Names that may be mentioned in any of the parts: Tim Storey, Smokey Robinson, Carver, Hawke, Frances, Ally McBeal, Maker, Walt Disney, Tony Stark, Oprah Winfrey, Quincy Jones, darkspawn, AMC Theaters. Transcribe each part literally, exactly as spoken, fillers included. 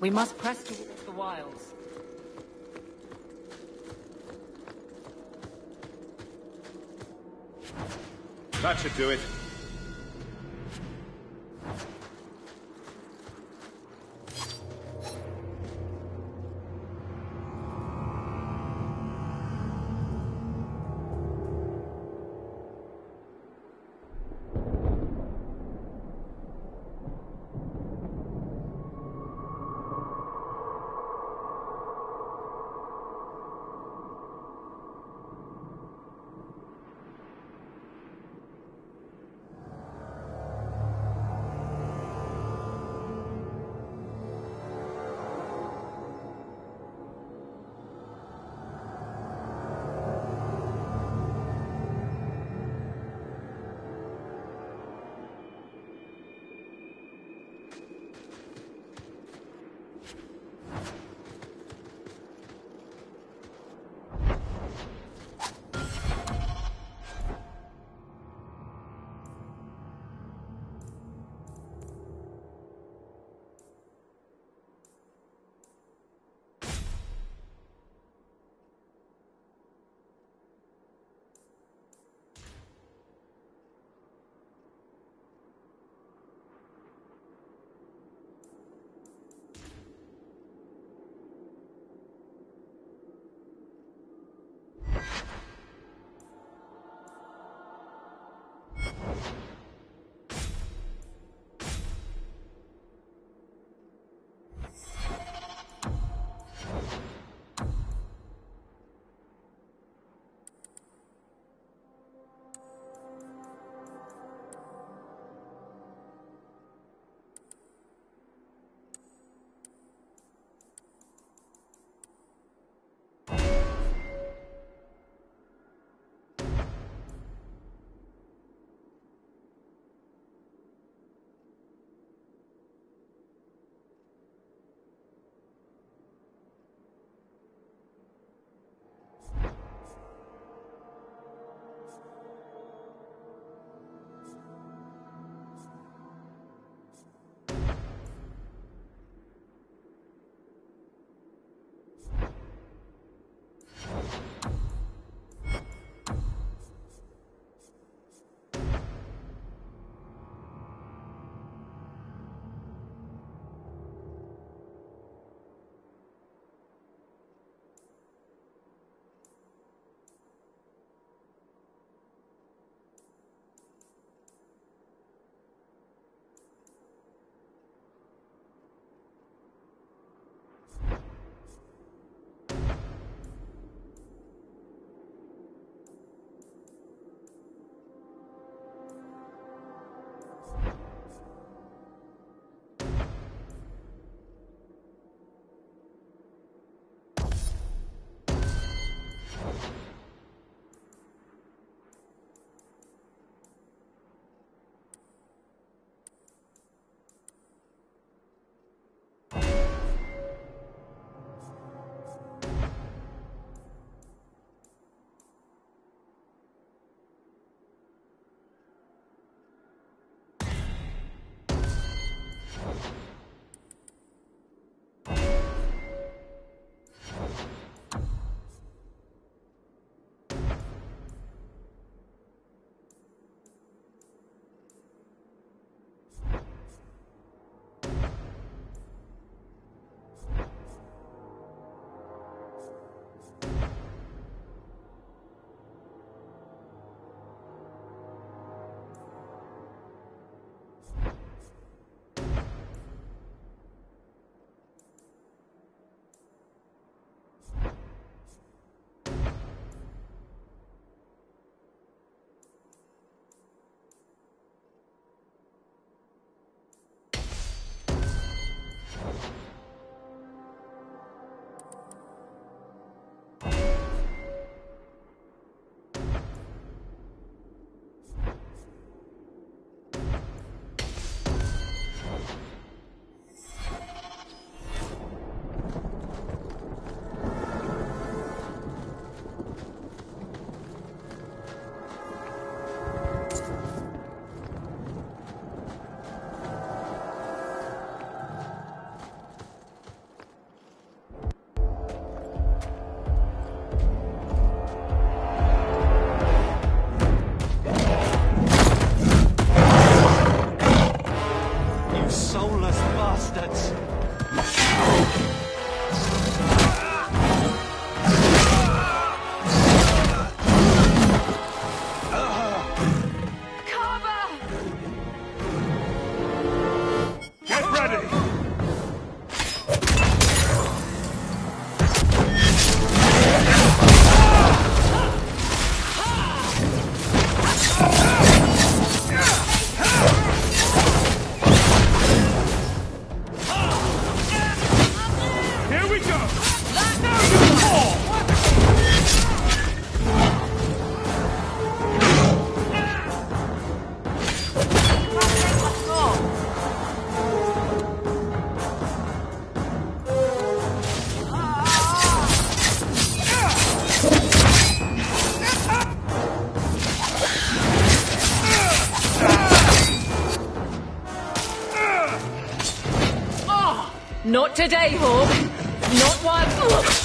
We must press towards the wilds. That should do it. Not today, Hawk. Not one. Ugh.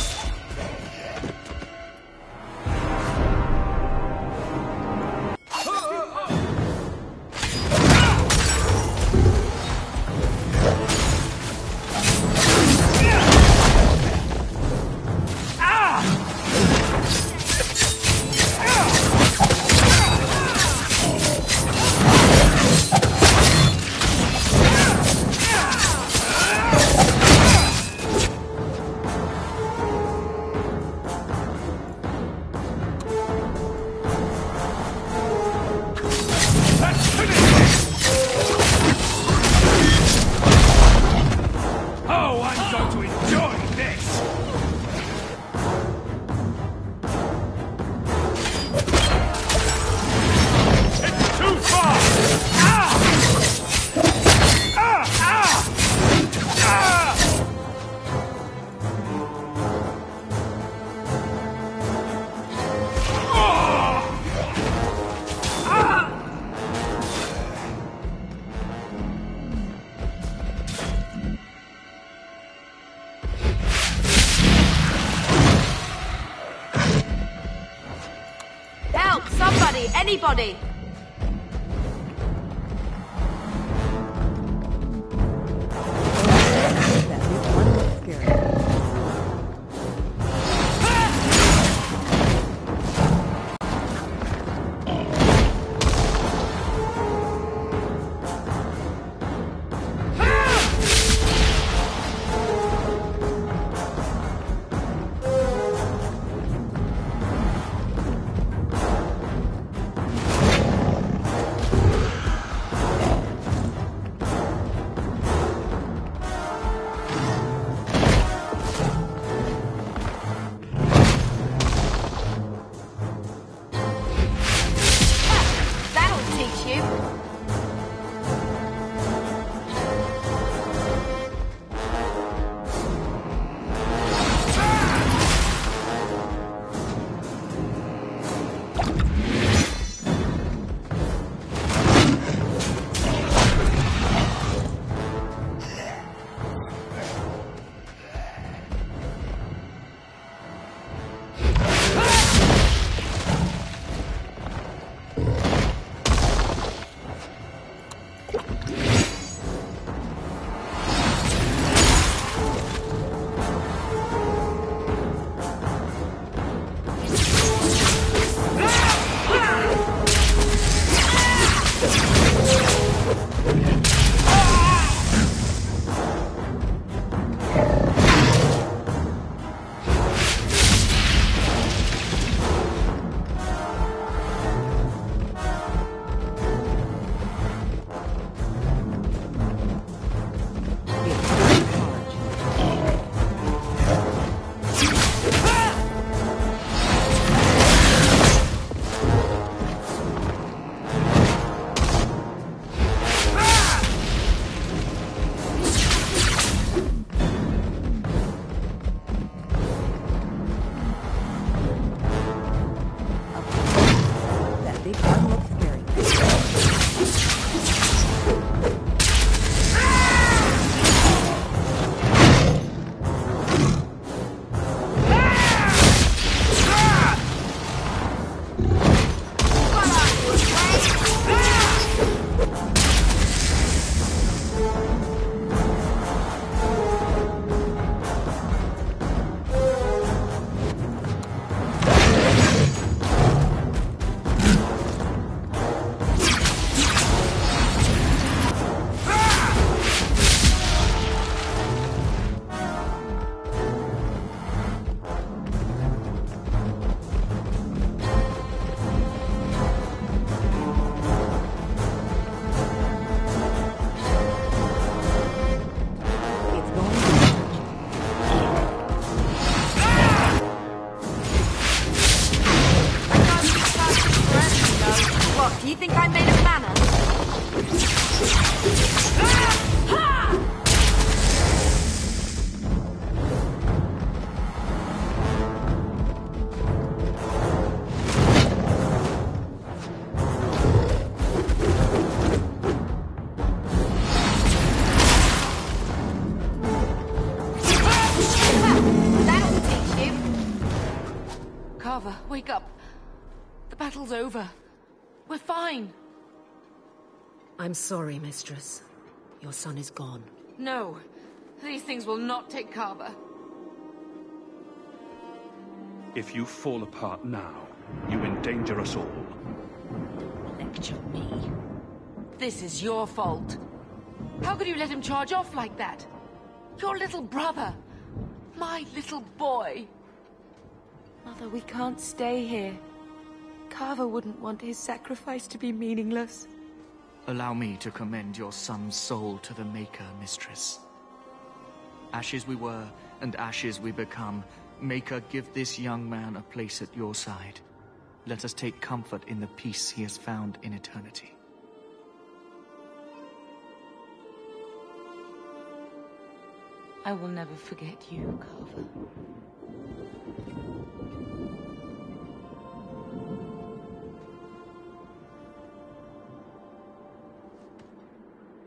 Anybody! Carver, wake up. The battle's over. We're fine. I'm sorry, mistress. Your son is gone. No. These things will not take Carver. If you fall apart now, you endanger us all. Don't lecture me. This is your fault. How could you let him charge off like that? Your little brother. My little boy. Mother, we can't stay here. Carver wouldn't want his sacrifice to be meaningless. Allow me to commend your son's soul to the Maker, mistress. Ashes we were, and ashes we become. Maker, give this young man a place at your side. Let us take comfort in the peace he has found in eternity. I will never forget you, Carver.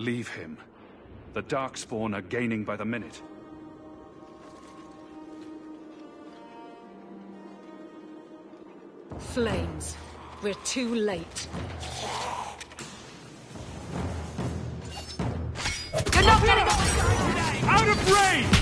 Leave him. The Darkspawn are gaining by the minute. Flames. We're too late. You're not getting out of range!